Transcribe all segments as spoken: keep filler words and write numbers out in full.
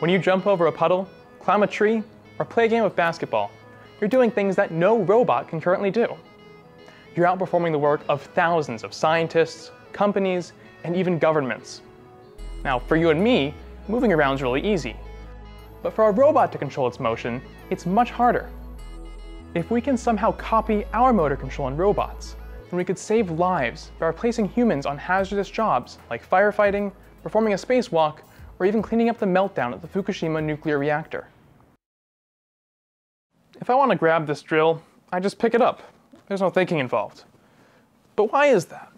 When you jump over a puddle, climb a tree, or play a game of basketball, you're doing things that no robot can currently do. You're outperforming the work of thousands of scientists, companies, and even governments. Now, for you and me, moving around is really easy. But for a robot to control its motion, it's much harder. If we can somehow copy our motor control in robots, then we could save lives by replacing humans on hazardous jobs like firefighting, performing a spacewalk, or even cleaning up the meltdown at the Fukushima nuclear reactor. If I want to grab this drill, I just pick it up. There's no thinking involved. But why is that?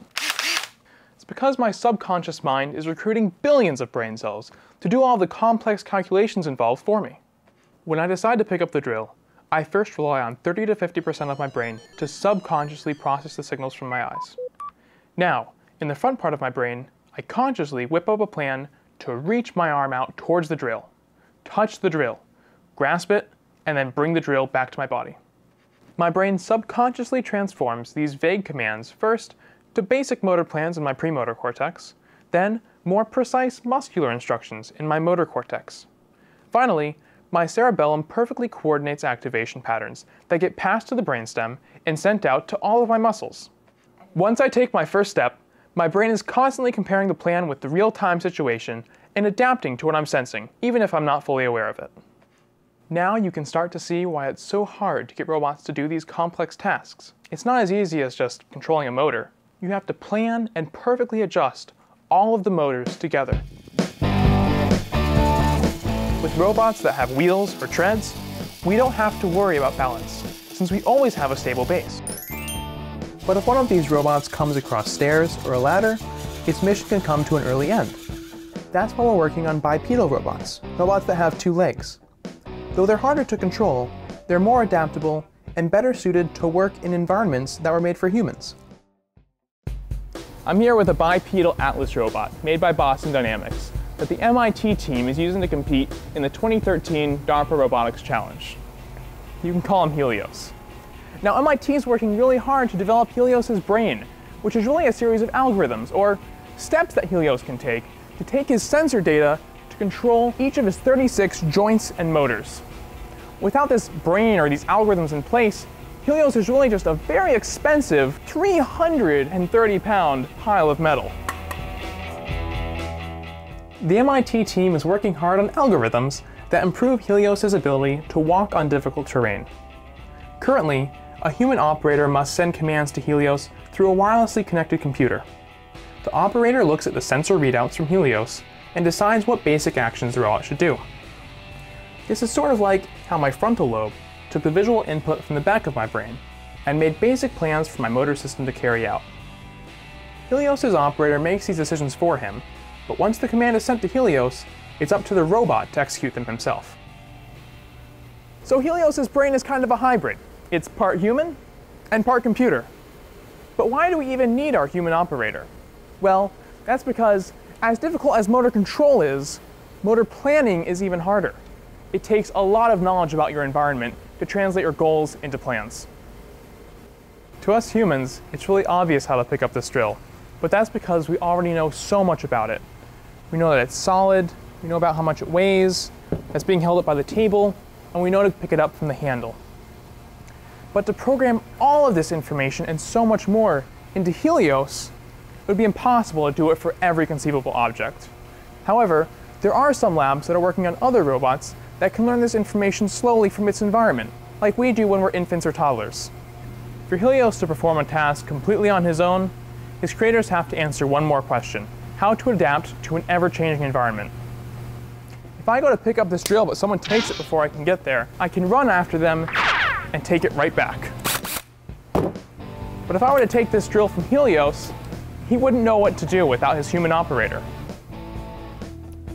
It's because my subconscious mind is recruiting billions of brain cells to do all the complex calculations involved for me. When I decide to pick up the drill, I first rely on thirty to fifty percent of my brain to subconsciously process the signals from my eyes. Now, in the front part of my brain, I consciously whip up a plan to reach my arm out towards the drill, touch the drill, grasp it, and then bring the drill back to my body. My brain subconsciously transforms these vague commands first to basic motor plans in my premotor cortex, then more precise muscular instructions in my motor cortex. Finally, my cerebellum perfectly coordinates activation patterns that get passed to the brainstem and sent out to all of my muscles. Once I take my first step, my brain is constantly comparing the plan with the real-time situation and adapting to what I'm sensing, even if I'm not fully aware of it. Now you can start to see why it's so hard to get robots to do these complex tasks. It's not as easy as just controlling a motor. You have to plan and perfectly adjust all of the motors together. With robots that have wheels or treads, we don't have to worry about balance, since we always have a stable base. But if one of these robots comes across stairs or a ladder, its mission can come to an early end. That's why we're working on bipedal robots, robots that have two legs. Though they're harder to control, they're more adaptable and better suited to work in environments that were made for humans. I'm here with a bipedal Atlas robot made by Boston Dynamics that the M I T team is using to compete in the twenty thirteen DARPA Robotics Challenge. You can call him Helios. Now, M I T is working really hard to develop Helios' brain, which is really a series of algorithms, or steps that Helios can take, to take his sensor data to control each of his thirty-six joints and motors. Without this brain or these algorithms in place, Helios is really just a very expensive three hundred thirty pound pile of metal. The M I T team is working hard on algorithms that improve Helios' ability to walk on difficult terrain. Currently, a human operator must send commands to Helios through a wirelessly connected computer. The operator looks at the sensor readouts from Helios and decides what basic actions the robot should do. This is sort of like how my frontal lobe took the visual input from the back of my brain and made basic plans for my motor system to carry out. Helios' operator makes these decisions for him, but once the command is sent to Helios, it's up to the robot to execute them himself. So Helios' brain is kind of a hybrid. It's part human and part computer. But why do we even need our human operator? Well, that's because as difficult as motor control is, motor planning is even harder. It takes a lot of knowledge about your environment to translate your goals into plans. To us humans, it's really obvious how to pick up this drill, but that's because we already know so much about it. We know that it's solid, we know about how much it weighs, that's being held up by the table, and we know to pick it up from the handle. But to program all of this information and so much more into Helios, it would be impossible to do it for every conceivable object. However, there are some labs that are working on other robots that can learn this information slowly from its environment, like we do when we're infants or toddlers. For Helios to perform a task completely on his own, his creators have to answer one more question: how to adapt to an ever-changing environment. If I go to pick up this drill but someone takes it before I can get there, I can run after them and take it right back. But if I were to take this drill from Helios, he wouldn't know what to do without his human operator.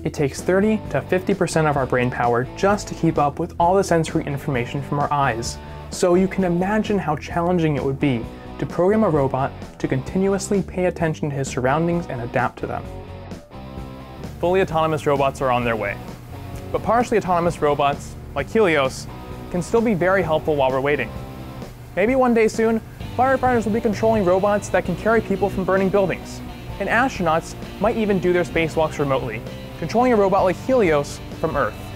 It takes thirty to fifty percent of our brain power just to keep up with all the sensory information from our eyes, so you can imagine how challenging it would be to program a robot to continuously pay attention to his surroundings and adapt to them. Fully autonomous robots are on their way, but partially autonomous robots, like Helios, can still be very helpful while we're waiting. Maybe one day soon, firefighters will be controlling robots that can carry people from burning buildings, and astronauts might even do their spacewalks remotely, controlling a robot like Helios from Earth.